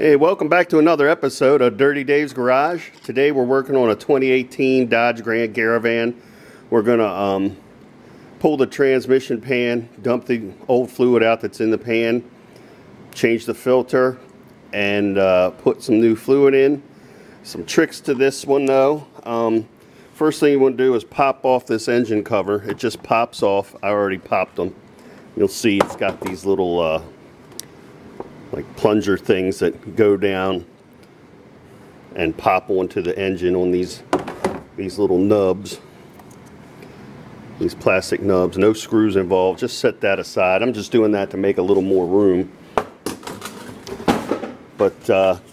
Hey, welcome back to another episode of Dirty Dave's Garage. Today we're working on a 2018 Dodge Grand Caravan. We're going to pull the transmission pan, dump the old fluid out that's in the pan, change the filter, and put some new fluid in. Some tricks to this one though. First thing you want to do is pop off this engine cover. It just pops off. I already popped them. You'll see it's got these little like plunger things that go down and pop onto the engine on these little nubs, these plastic nubs. No screws involved, just set that aside. I'm just doing that to make a little more room. But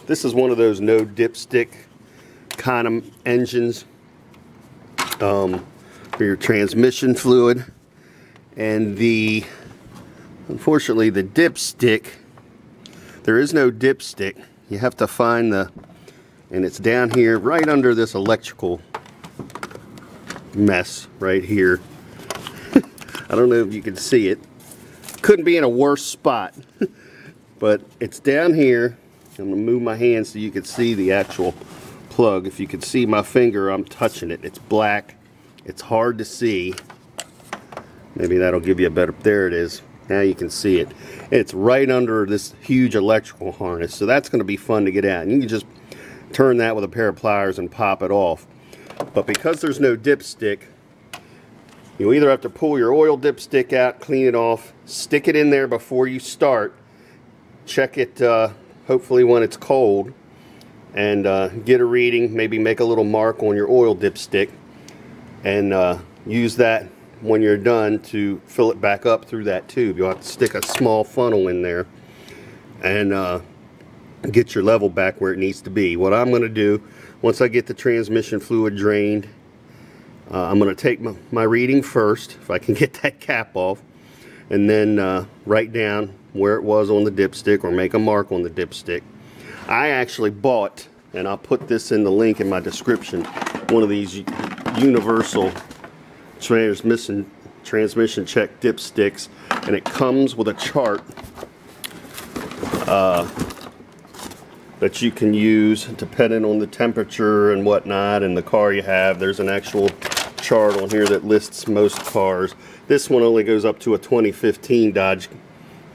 this is one of those no dipstick kind of engines for your transmission fluid, and unfortunately the dipstick, there is no dipstick. You have to find and it's down here right under this electrical mess right here. I don't know if you can see it. Couldn't be in a worse spot. But it's down here. I'm gonna move my hand so you can see the actual plug. If you can see my finger, I'm touching it. It's black. It's hard to see. Maybe that'll give you a better, there it is. Now you can see it. It's right under this huge electrical harness, so that's going to be fun to get out. And you can just turn that with a pair of pliers and pop it off. But because there's no dipstick, you either have to pull your oil dipstick out, clean it off, stick it in there before you start, check it hopefully when it's cold, and get a reading, maybe make a little mark on your oil dipstick, and use that when you're done to fill it back up through that tube. You'll have to stick a small funnel in there and get your level back where it needs to be. What I'm going to do, once I get the transmission fluid drained, I'm going to take my reading first, if I can get that cap off, and then write down where it was on the dipstick or make a mark on the dipstick. I actually bought, and I'll put this in the link in my description, one of these universal transmission check dipsticks, and it comes with a chart that you can use depending on the temperature and whatnot and the car you have. There's an actual chart on here that lists most cars. This one only goes up to a 2015 Dodge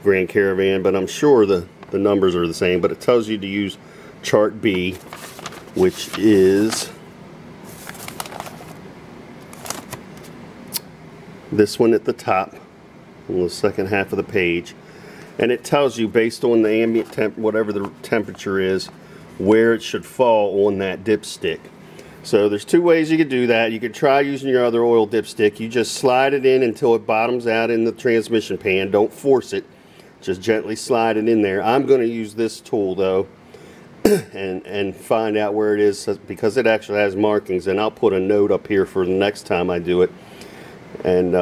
Grand Caravan, but I'm sure the numbers are the same. But it tells you to use chart B, which is this one at the top on the second half of the page, and it tells you, based on the ambient temp, whatever the temperature is, where it should fall on that dipstick. So there's two ways you could do that. You could try using your other oil dipstick. You just slide it in until it bottoms out in the transmission pan. Don't force it, just gently slide it in there. I'm going to use this tool though and find out where it is, because it actually has markings, and I'll put a note up here for the next time I do it and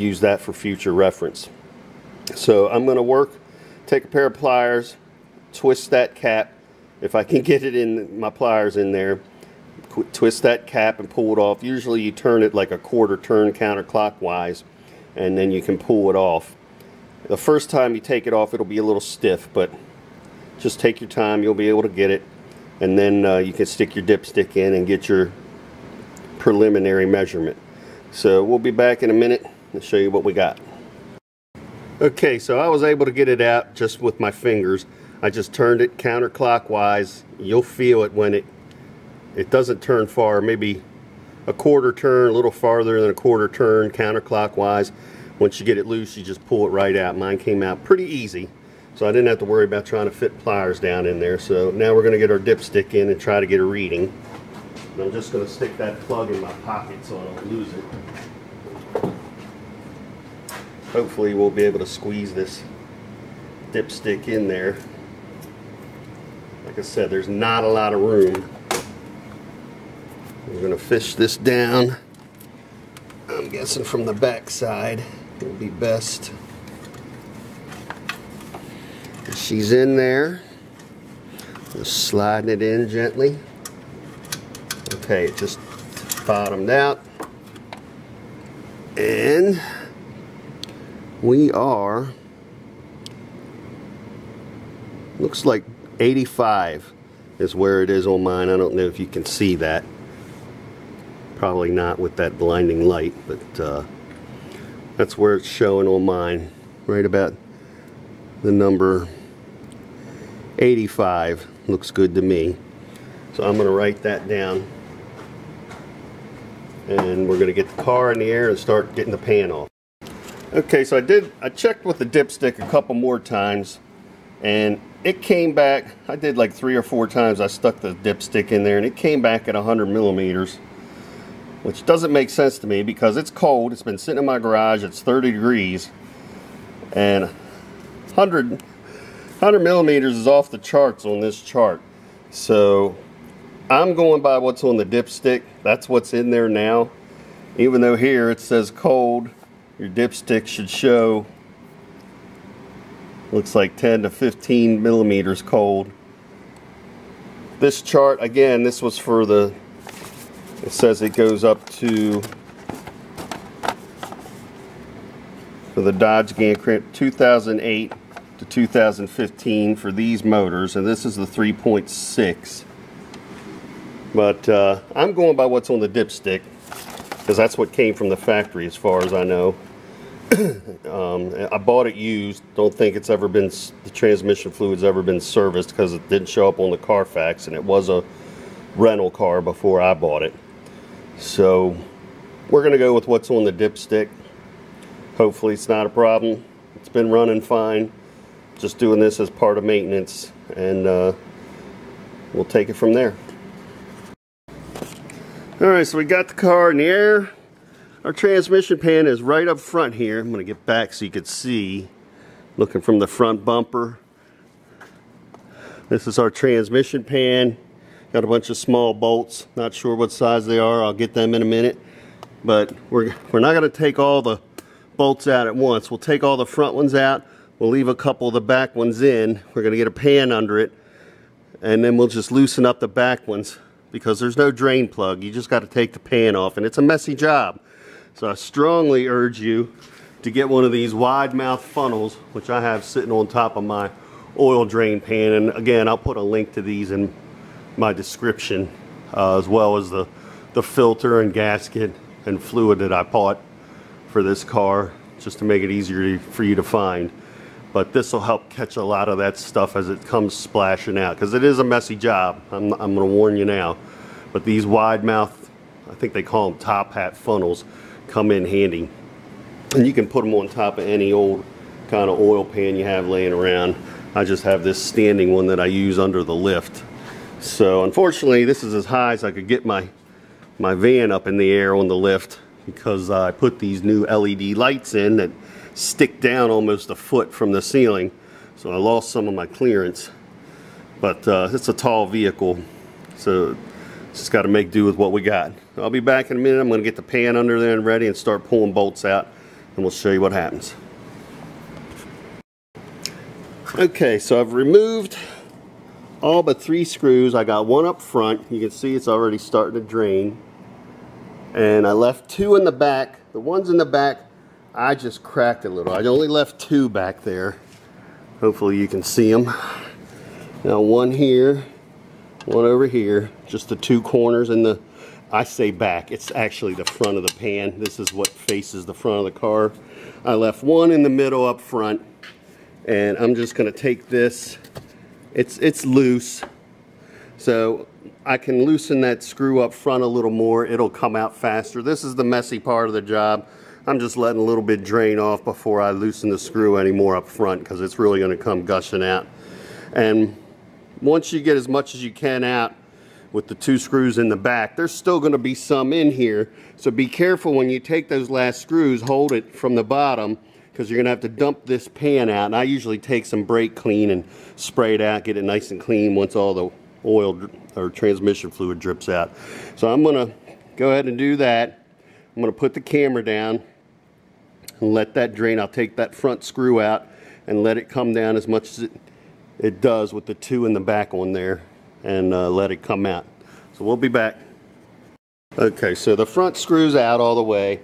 use that for future reference. So I'm going to take a pair of pliers, twist that cap, if I can get it in my pliers in there, twist that cap and pull it off. Usually you turn it like a quarter turn counterclockwise, and then you can pull it off. The first time you take it off, it'll be a little stiff, but just take your time, you'll be able to get it. And then you can stick your dipstick in and get your preliminary measurement. So we'll be back in a minute and show you what we got. Okay, so I was able to get it out just with my fingers. I just turned it counterclockwise. You'll feel it when it doesn't turn far, maybe a quarter turn, a little farther than a quarter turn counterclockwise. Once you get it loose, you just pull it right out. Mine came out pretty easy, so I didn't have to worry about trying to fit pliers down in there. So now we're going to get our dipstick in and try to get a reading. And I'm just going to stick that plug in my pocket so I don't lose it. Hopefully we'll be able to squeeze this dipstick in there. Like I said, there's not a lot of room. We're going to fish this down. I'm guessing from the back side it'll be best. She's in there. Just sliding it in gently. Okay, it just bottomed out, and we are, looks like 85 is where it is on mine. I don't know if you can see that. Probably not with that blinding light, but that's where it's showing on mine. Right about the number 85 looks good to me. So I'm going to write that down. And we're going to get the car in the air and start getting the pan off. Okay, so I checked with the dipstick a couple more times, and it came back. I did like 3 or 4 times. I stuck the dipstick in there and it came back at 100 millimeters, which doesn't make sense to me because it's cold. It's been sitting in my garage. It's 30 degrees and 100 millimeters is off the charts on this chart. So I'm going by what's on the dipstick. That's what's in there now. Even though here it says cold, your dipstick should show, looks like 10 to 15 millimeters cold. This chart, again, this was for the, it says it goes up to, for the Dodge Grand Caravan 2008 to 2015 for these motors, and this is the 3.6. But I'm going by what's on the dipstick because that's what came from the factory as far as I know. I bought it used. Don't think it's ever been, the transmission fluid's ever been serviced because it didn't show up on the Carfax, and it was a rental car before I bought it. So we're going to go with what's on the dipstick. Hopefully it's not a problem. It's been running fine. Just doing this as part of maintenance, and we'll take it from there. Alright, so we got the car in the air. Our transmission pan is right up front here. I'm going to get back so you can see. Looking from the front bumper. This is our transmission pan. Got a bunch of small bolts. Not sure what size they are. I'll get them in a minute. But we're not going to take all the bolts out at once. We'll take all the front ones out. We'll leave a couple of the back ones in. We're going to get a pan under it. And then we'll just loosen up the back ones, because there's no drain plug. You just got to take the pan off, and it's a messy job. So I strongly urge you to get one of these wide mouth funnels, which I have sitting on top of my oil drain pan. And again, I'll put a link to these in my description, as well as the filter and gasket and fluid that I bought for this car, just to make it easier for you to find. But this will help catch a lot of that stuff as it comes splashing out, because it is a messy job. I'm going to warn you now. But these wide mouth, I think they call them top hat funnels, come in handy. And you can put them on top of any old kind of oil pan you have laying around. I just have this standing one that I use under the lift. So unfortunately, this is as high as I could get my van up in the air on the lift, because I put these new LED lights in that stick down almost a foot from the ceiling, so I lost some of my clearance. But it's a tall vehicle, so just got to make do with what we got. I'll be back in a minute. I'm going to get the pan under there and ready and start pulling bolts out, and we'll show you what happens. Okay, so I've removed all but 3 screws. I got one up front. You can see it's already starting to drain, and I left 2 in the back. The ones in the back I just cracked a little. I only left 2 back there. Hopefully you can see them. Now one here, one over here, just the 2 corners and the, I say back, it's actually the front of the pan. This is what faces the front of the car. I left one in the middle up front, and I'm just gonna take this. It's loose, so I can loosen that screw up front a little more. It'll come out faster. This is the messy part of the job. I'm just letting a little bit drain off before I loosen the screw anymore up front, because it's really going to come gushing out. And once you get as much as you can out with the 2 screws in the back, there's still going to be some in here. So be careful when you take those last screws, hold it from the bottom, because you're going to have to dump this pan out. And I usually take some brake clean and spray it out, get it nice and clean once all the oil or transmission fluid drips out. So I'm going to go ahead and do that. I'm going to put the camera down and let that drain. I'll take that front screw out and let it come down as much as it does with the 2 in the back on there, and let it come out. So we'll be back. Okay, so the front screw's out all the way.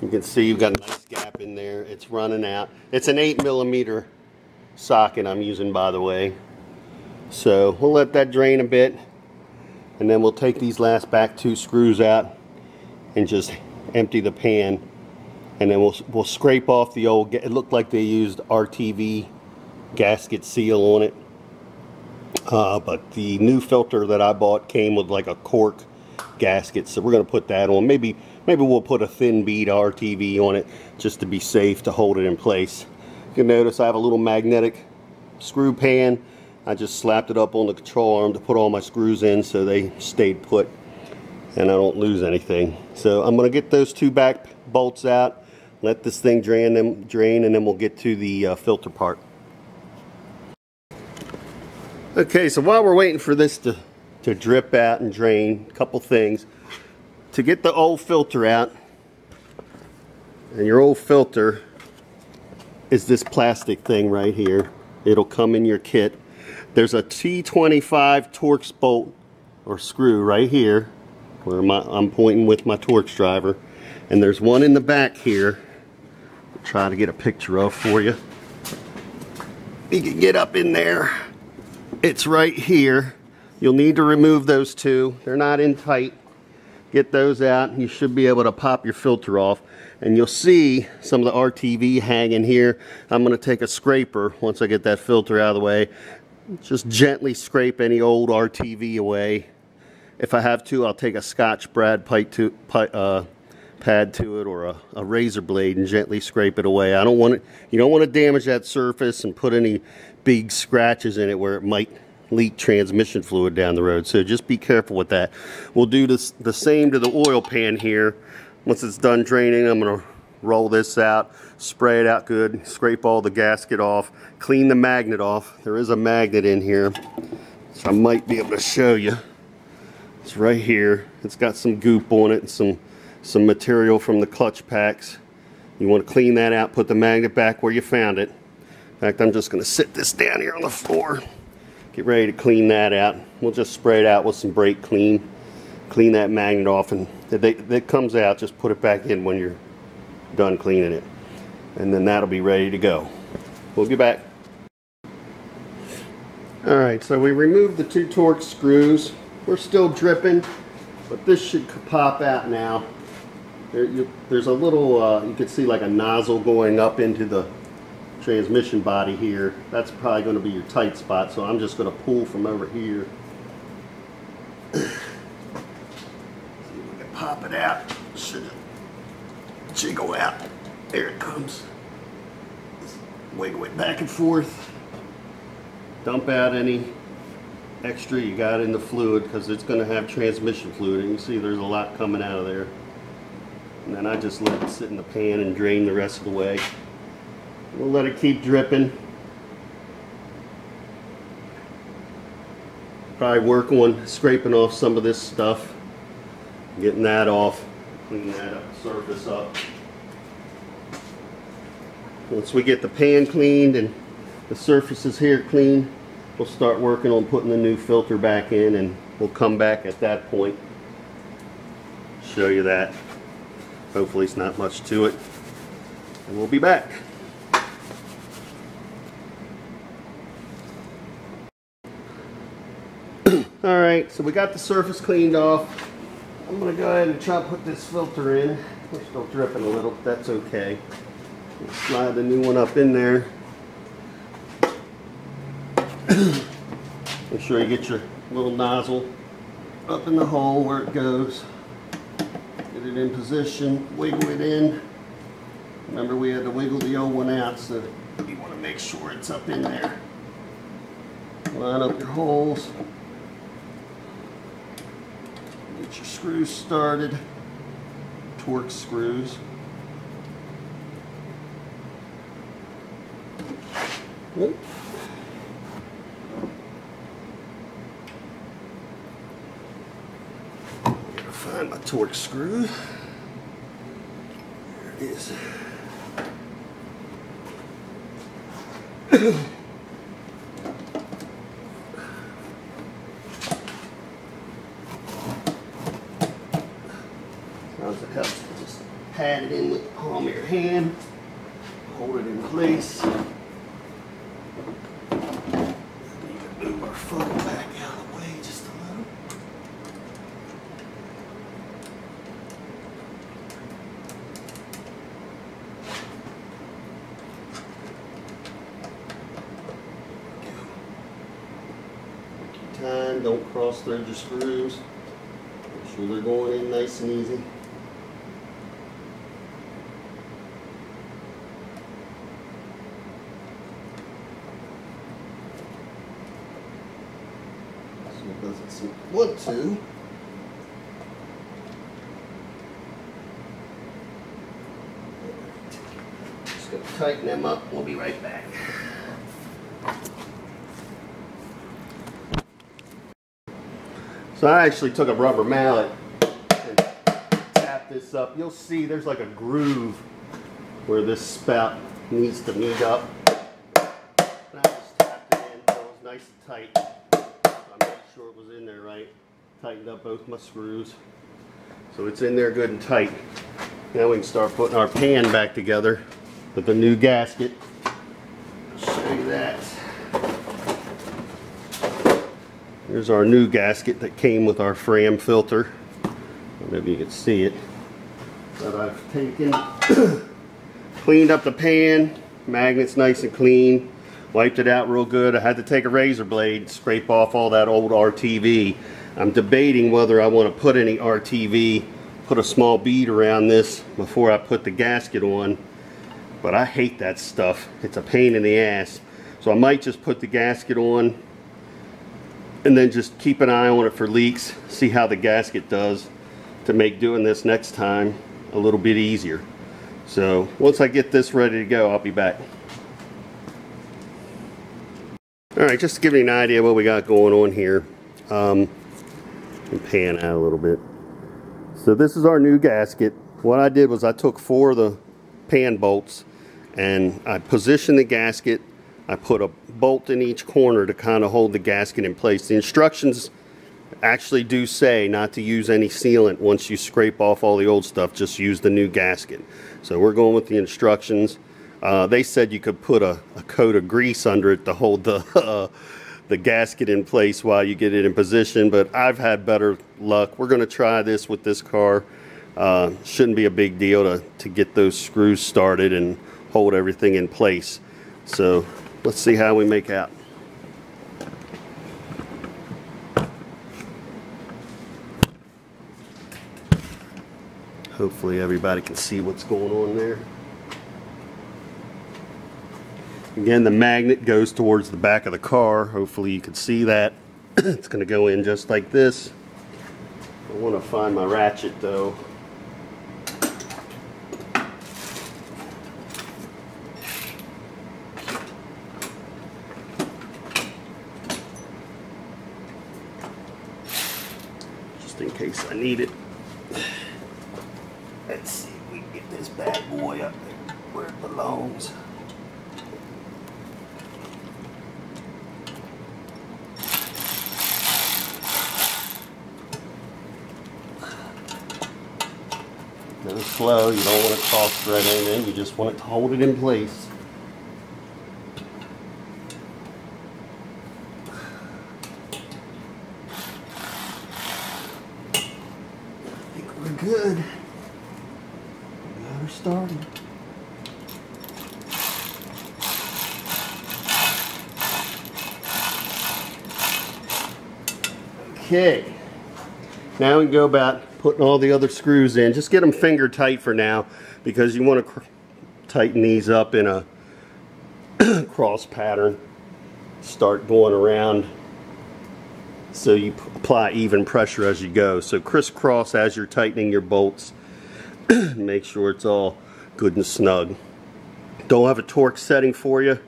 You can see you've got a nice gap in there. It's running out. It's an 8 millimeter socket I'm using, by the way. So we'll let that drain a bit, and then we'll take these last back two screws out and just empty the pan, and then we'll scrape off the old, it looked like they used RTV gasket seal on it, but the new filter that I bought came with like a cork gasket, so we're going to put that on. Maybe we'll put a thin bead RTV on it just to be safe, to hold it in place. You'll notice I have a little magnetic screw pan. I just slapped it up on the control arm to put all my screws in so they stayed put and I don't lose anything. So I'm going to get those two back bolts out, let this thing drain, and then we'll get to the filter part. Okay, so while we're waiting for this to drip out and drain, a couple things. To get the old filter out, and your old filter is this plastic thing right here. It'll come in your kit. There's a T25 Torx bolt or screw right here where I'm pointing with my Torx driver, and there's one in the back here. I'll try to get a picture of for you. You can get up in there. It's right here. You'll need to remove those two. They're not in tight. Get those out. You should be able to pop your filter off, and you'll see some of the RTV hanging here. I'm going to take a scraper once I get that filter out of the way. Just gently scrape any old RTV away. If I have to, I'll take a Scotch-Brite pad to it, or a razor blade, and gently scrape it away. I don't want it. You don't want to damage that surface and put any big scratches in it where it might leak transmission fluid down the road, so just be careful with that. We'll do this, the same to the oil pan here. Once it's done draining, I'm going to roll this out, spray it out good, scrape all the gasket off, clean the magnet off. There is a magnet in here, so I might be able to show you. It's right here. It's got some goop on it and some material from the clutch packs. You want to clean that out, put the magnet back where you found it. In fact, I'm just going to sit this down here on the floor. Get ready to clean that out. We'll just spray it out with some brake clean. Clean that magnet off, and if it comes out, just put it back in when you're done cleaning it. And then that'll be ready to go. We'll get back. Alright, so we removed the two Torx screws. We're still dripping, but this should pop out now. There's a little, you can see like a nozzle going up into the transmission body here. That's probably going to be your tight spot, so I'm just going to pull from over here. See if we can pop it out. Should it jiggle out? There it comes. Just wiggle it back and forth. Dump out any extra you got in the fluid, because it's going to have transmission fluid, and you see there's a lot coming out of there. And then I just let it sit in the pan and drain the rest of the way. We'll let it keep dripping. Probably work on scraping off some of this stuff, getting that off, clean that up, surface up. Once we get the pan cleaned and the surfaces here clean, we'll start working on putting the new filter back in, and we'll come back at that point, show you that. Hopefully it's not much to it, and we'll be back. Alright, so we got the surface cleaned off. I'm going to go ahead and try to put this filter in. We're still dripping a little, but that's okay. We'll slide the new one up in there. Make sure you get your little nozzle up in the hole where it goes. Get it in position, wiggle it in. Remember, we had to wiggle the old one out, so you want to make sure it's up in there. Line up your holes. Get your screws started, Torx screws. Oop. Gotta find my Torx screw. There it is. Sometimes it helps to just pat it in with the palm of your hand, hold it in place. front back out of the way just a little. Time, don't cross thread your screws. Make sure they're going in nice and easy. Doesn't seem to want to. Just going to tighten them up. We'll be right back. So I actually took a rubber mallet and tapped this up. You'll see there's like a groove where this spout needs to meet up. And I just tapped it in so it's nice and tight. It was in there right. Tightened up both my screws, so it's in there good and tight. Now we can start putting our pan back together with the new gasket. I'll show you that. Here's our new gasket that came with our Fram filter. Maybe you can see it. That I've taken, cleaned up the pan, magnet's nice and clean. Wiped it out real good. I had to take a razor blade, scrape off all that old RTV. I'm debating whether I want to put any RTV, put a small bead around this before I put the gasket on. But I hate that stuff. It's a pain in the ass. So I might just put the gasket on and then just keep an eye on it for leaks, see how the gasket does to make doing this next time a little bit easier. So once I get this ready to go, I'll be back. Alright, just to give you an idea what we got going on here, and pan out a little bit. So this is our new gasket. What I did was I took 4 of the pan bolts and I positioned the gasket. I put a bolt in each corner to kind of hold the gasket in place. The instructions actually do say not to use any sealant once you scrape off all the old stuff, just use the new gasket. So we're going with the instructions. They said you could put a coat of grease under it to hold the gasket in place while you get it in position, but I've had better luck. We're going to try this with this car. Shouldn't be a big deal to get those screws started and hold everything in place. So let's see how we make out. Hopefully everybody can see what's going on there. Again, the magnet goes towards the back of the car. Hopefully you can see that. It's going to go in just like this. I want to find my ratchet though. Just in case I need it. Let's see if we can get this bad boy up there where it belongs. Slow, you don't want to cross thread anything, you just want it to hold it in place. I think we're good. We got her started. Okay, now we can go about putting all the other screws in. Just get them finger tight for now because you want to tighten these up in a cross pattern. Start going around so you apply even pressure as you go. So crisscross as you're tightening your bolts. Make sure it's all good and snug. Don't have a Torx setting for you.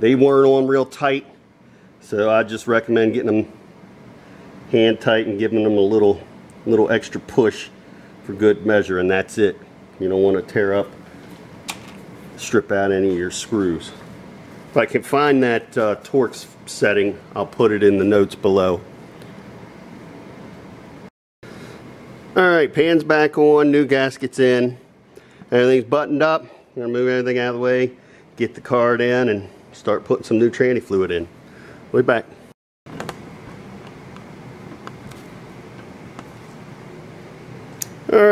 They weren't on real tight, so I just recommend getting them hand tight and giving them a little extra push for good measure, and that's it. You don't want to tear up, strip out any of your screws. If I can find that Torx setting, I'll put it in the notes below. Alright, pan's back on, new gasket's in, everything's buttoned up. I'm going to move everything out of the way, get the car down, and start putting some new tranny fluid in. We'll be back.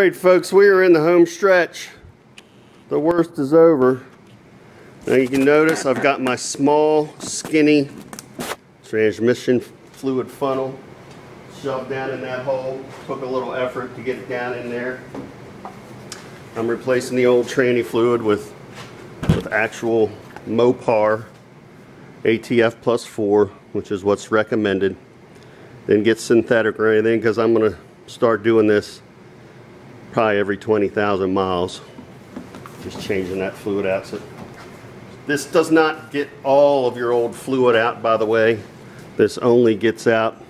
Alright folks, we are in the home stretch. The worst is over. Now you can notice I've got my small, skinny transmission fluid funnel shoved down in that hole. Took a little effort to get it down in there. I'm replacing the old tranny fluid with actual Mopar ATF plus 4, which is what's recommended. Didn't get synthetic or anything because I'm going to start doing this probably every 20,000 miles. Just changing that fluid out. So this does not get all of your old fluid out, by the way. This only gets out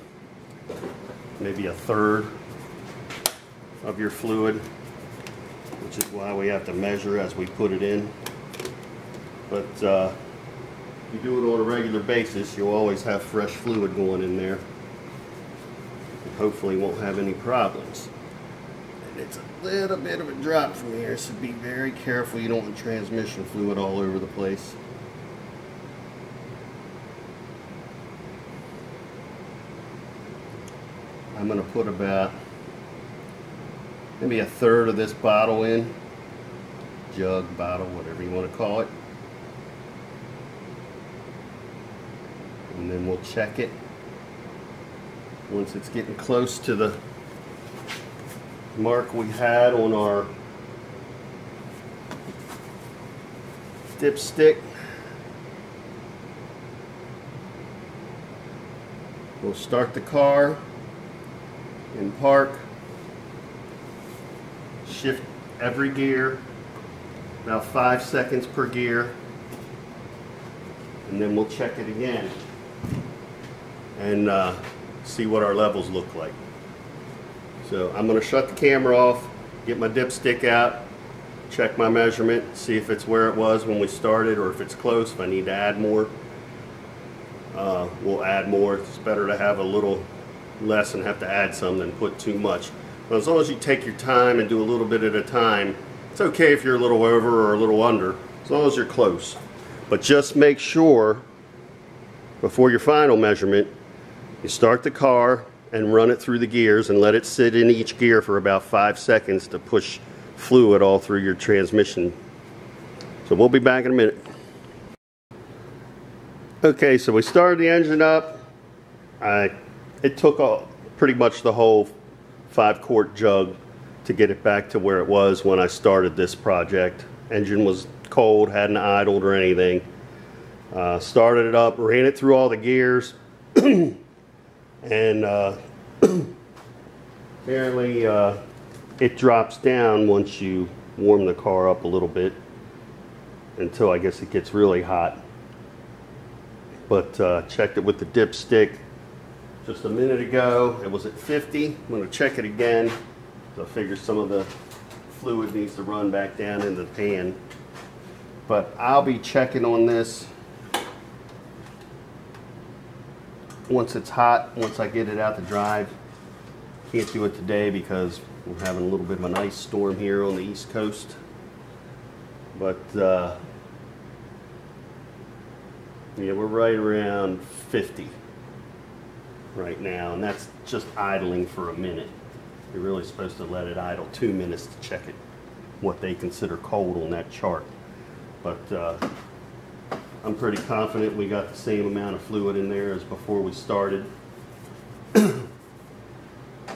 maybe a third of your fluid, which is why we have to measure as we put it in. But if you do it on a regular basis, you'll always have fresh fluid going in there. And hopefully won't have any problems. It's a little bit of a drop from here, so be very careful. You don't want transmission fluid all over the place. I'm going to put about maybe a third of this bottle in. Jug, bottle, whatever you want to call it. And then we'll check it once it's getting close to the mark we had on our dipstick. We'll start the car and park, shift every gear, about 5 seconds per gear, and then we'll check it again and see what our levels look like. So I'm going to shut the camera off, get my dipstick out, check my measurement, see if it's where it was when we started or if it's close, if I need to add more. We'll add more. It's better to have a little less and have to add some than put too much. But as long as you take your time and do a little bit at a time, it's okay if you're a little over or a little under, as long as you're close. But just make sure, before your final measurement, you start the car and run it through the gears and let it sit in each gear for about 5 seconds to push fluid all through your transmission. So we'll be back in a minute. Okay, so we started the engine up. It took pretty much the whole 5-quart jug to get it back to where it was when I started this project. Engine was cold, hadn't idled or anything. Started it up, ran it through all the gears. And apparently it drops down once you warm the car up a little bit until I guess it gets really hot. But checked it with the dipstick just a minute ago. It was at 50. I'm going to check it again. So I figure some of the fluid needs to run back down in the pan. But I'll be checking on this once it's hot, once I get it out to drive. Can't do it today because we're having a little bit of an ice storm here on the East Coast. But yeah, we're right around 50 right now, and that's just idling for a minute. You're really supposed to let it idle 2 minutes to check it, what they consider cold on that chart. But I'm pretty confident we got the same amount of fluid in there as before we started.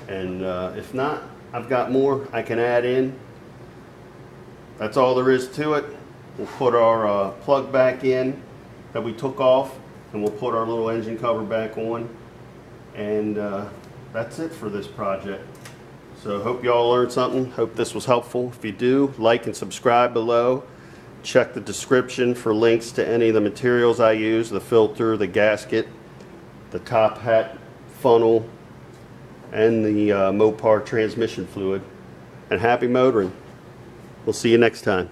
And if not, I've got more I can add in. That's all there is to it. We'll put our plug back in that we took off, and we'll put our little engine cover back on. And that's it for this project. So hope you all learned something. Hope this was helpful. If you do, like and subscribe below. Check the description for links to any of the materials I use, the filter, the gasket, the top hat funnel, and the Mopar transmission fluid. And happy motoring. We'll see you next time.